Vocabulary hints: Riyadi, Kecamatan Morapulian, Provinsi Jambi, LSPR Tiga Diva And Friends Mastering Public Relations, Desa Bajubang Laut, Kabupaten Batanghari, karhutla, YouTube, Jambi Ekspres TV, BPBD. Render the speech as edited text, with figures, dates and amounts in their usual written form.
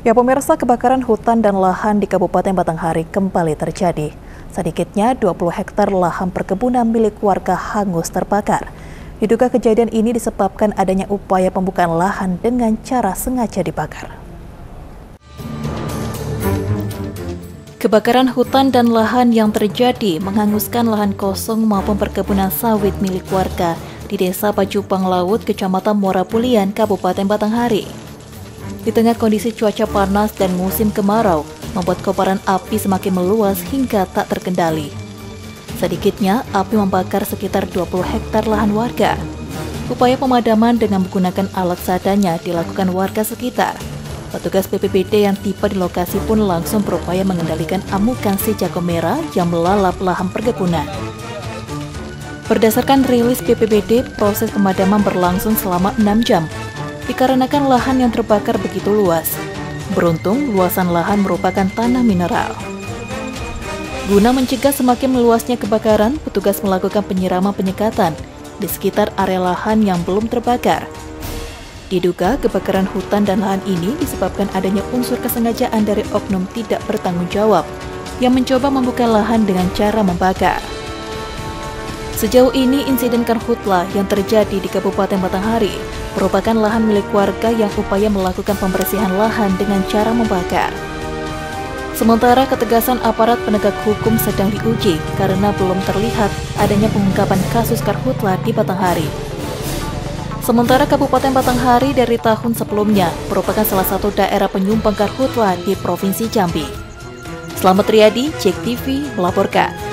Ya pemirsa, kebakaran hutan dan lahan di Kabupaten Batanghari kembali terjadi. Sedikitnya 20 hektar lahan perkebunan milik warga hangus terbakar. Diduga kejadian ini disebabkan adanya upaya pembukaan lahan dengan cara sengaja dibakar. Kebakaran hutan dan lahan yang terjadi menghanguskan lahan kosong maupun perkebunan sawit milik warga di Desa Bajubang Laut, Kecamatan Morapulian, Kabupaten Batanghari. Di tengah kondisi cuaca panas dan musim kemarau, membuat kobaran api semakin meluas hingga tak terkendali. Sedikitnya, api membakar sekitar 20 hektar lahan warga. Upaya pemadaman dengan menggunakan alat seadanya dilakukan warga sekitar. Petugas BPBD yang tiba di lokasi pun langsung berupaya mengendalikan amukan si jago merah yang melalap lahan perkebunan. Berdasarkan rilis BPBD, proses pemadaman berlangsung selama 6 jam. Dikarenakan lahan yang terbakar begitu luas. Beruntung, luasan lahan merupakan tanah mineral. Guna mencegah semakin meluasnya kebakaran, petugas melakukan penyiraman penyekatan di sekitar area lahan yang belum terbakar. Diduga kebakaran hutan dan lahan ini disebabkan adanya unsur kesengajaan dari oknum tidak bertanggung jawab yang mencoba membuka lahan dengan cara membakar. Sejauh ini, insiden karhutla yang terjadi di Kabupaten Batanghari merupakan lahan milik warga yang upaya melakukan pembersihan lahan dengan cara membakar. Sementara ketegasan aparat penegak hukum sedang diuji karena belum terlihat adanya pengungkapan kasus karhutla di Batanghari. Sementara Kabupaten Batanghari dari tahun sebelumnya merupakan salah satu daerah penyumbang karhutla di Provinsi Jambi. Selamat Riyadi, JEK TV melaporkan.